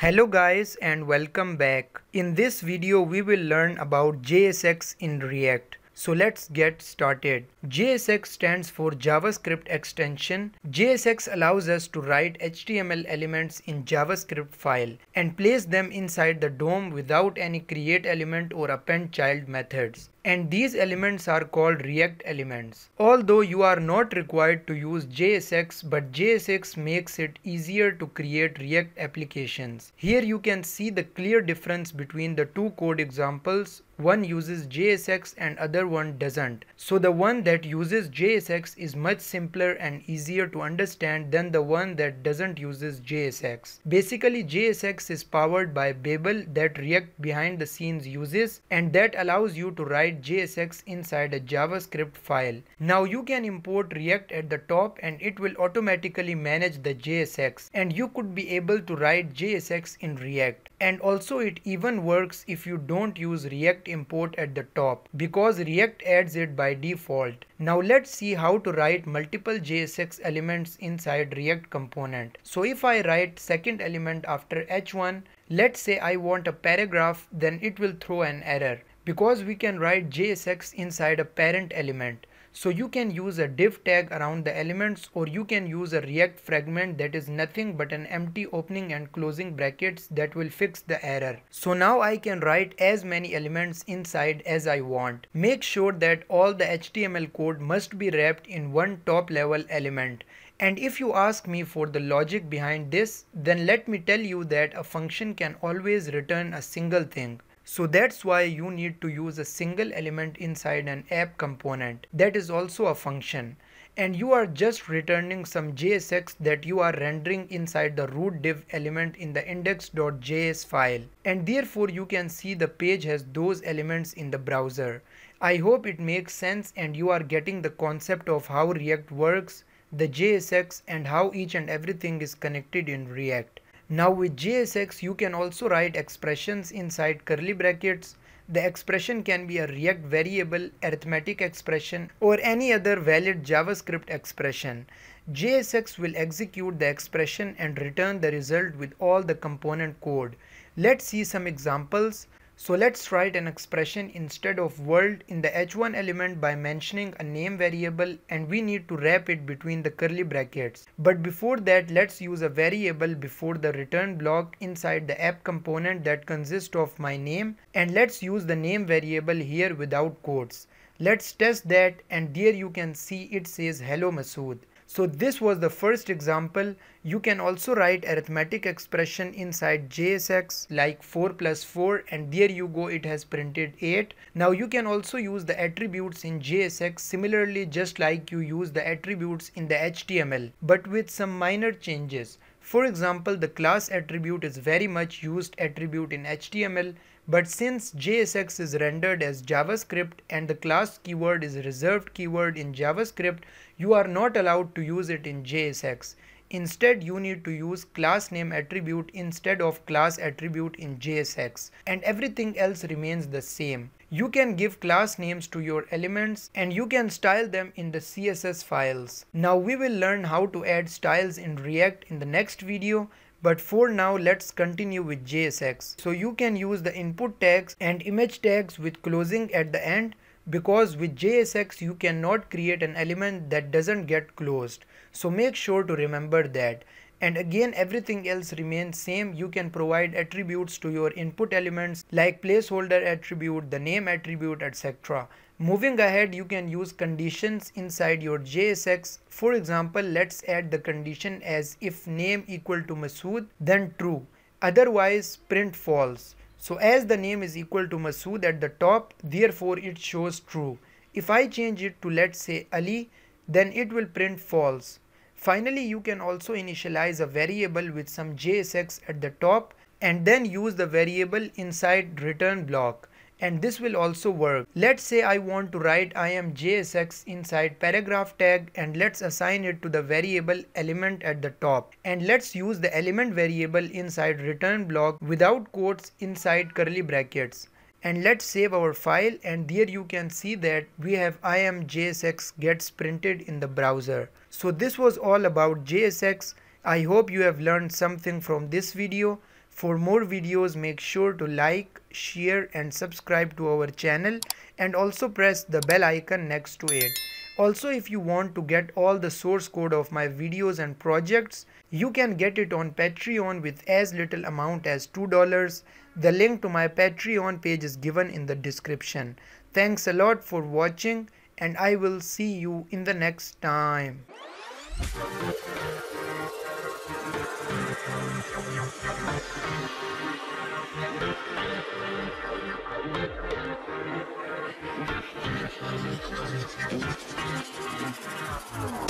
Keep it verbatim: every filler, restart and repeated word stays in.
Hello guys and welcome back. In this video we will learn about J S X in React. So let's get started. J S X stands for JavaScript extension. J S X allows us to write H T M L elements in JavaScript file and place them inside the D O M without any create element or append child methods. And these elements are called React elements. Although you are not required to use J S X, but J S X makes it easier to create React applications. Here you can see the clear difference between the two code examples. One uses J S X and other one doesn't. So the one that uses J S X is much simpler and easier to understand than the one that doesn't uses J S X. Basically, J S X is powered by Babel that React behind the scenes uses, and that allows you to write J S X inside a JavaScript file. Now you can import React at the top and it will automatically manage the J S X, and you could be able to write J S X in React. And also it even works if you don't use React import at the top, because React adds it by default. Now let's see how to write multiple J S X elements inside React component. So if I write second element after H one, let's say I want a paragraph, then it will throw an error, because we can write J S X inside a parent element. So you can use a div tag around the elements, or you can use a React fragment that is nothing but an empty opening and closing brackets that will fix the error. So now I can write as many elements inside as I want. Make sure that all the H T M L code must be wrapped in one top level element. And if you ask me for the logic behind this, then let me tell you that a function can always return a single thing. So that's why you need to use a single element inside an app component that is also a function. And you are just returning some J S X that you are rendering inside the root div element in the index.js file. And therefore you can see the page has those elements in the browser. I hope it makes sense and you are getting the concept of how React works, the J S X, and how each and everything is connected in React. Now with J S X you can also write expressions inside curly brackets. The expression can be a React variable, arithmetic expression, or any other valid JavaScript expression. J S X will execute the expression and return the result with all the component code. Let's see some examples. So let's write an expression instead of world in the H one element by mentioning a name variable, and we need to wrap it between the curly brackets. But before that, let's use a variable before the return block inside the app component that consists of my name, and let's use the name variable here without quotes. Let's test that, and there you can see it says hello Masood. So this was the first example. You can also write arithmetic expression inside J S X like four plus four, and there you go, it has printed eight. Now you can also use the attributes in J S X similarly, just like you use the attributes in the H T M L, but with some minor changes. For example, the class attribute is very much used attribute in H T M L, but since J S X is rendered as JavaScript and the class keyword is reserved keyword in JavaScript, you are not allowed to use it in J S X. Instead, you need to use class name attribute instead of class attribute in J S X, and everything else remains the same. You can give class names to your elements and you can style them in the C S S files. Now we will learn how to add styles in React in the next video, but for now let's continue with J S X. So you can use the input tags and image tags with closing at the end, because with J S X you cannot create an element that doesn't get closed. So make sure to remember that. And again, everything else remains same. You can provide attributes to your input elements like placeholder attribute, the name attribute, et cetera. Moving ahead, you can use conditions inside your J S X. For example, let's add the condition as if name equal to Masood, then true. Otherwise, print false. So as the name is equal to Masood at the top, therefore it shows true. If I change it to, let's say, Ali, then it will print false. Finally, you can also initialize a variable with some J S X at the top and then use the variable inside return block, and this will also work. Let's say I want to write I am J S X inside paragraph tag, and let's assign it to the variable element at the top, and let's use the element variable inside return block without quotes inside curly brackets. And let's save our file, and there you can see that we have I am J S X gets printed in the browser. So this was all about J S X. I hope you have learned something from this video. For more videos, make sure to like, share and subscribe to our channel, and also press the bell icon next to it. Also, if you want to get all the source code of my videos and projects, you can get it on Patreon with as little amount as two dollars. The link to my Patreon page is given in the description. Thanks a lot for watching, and I will see you in the next time. Thank you.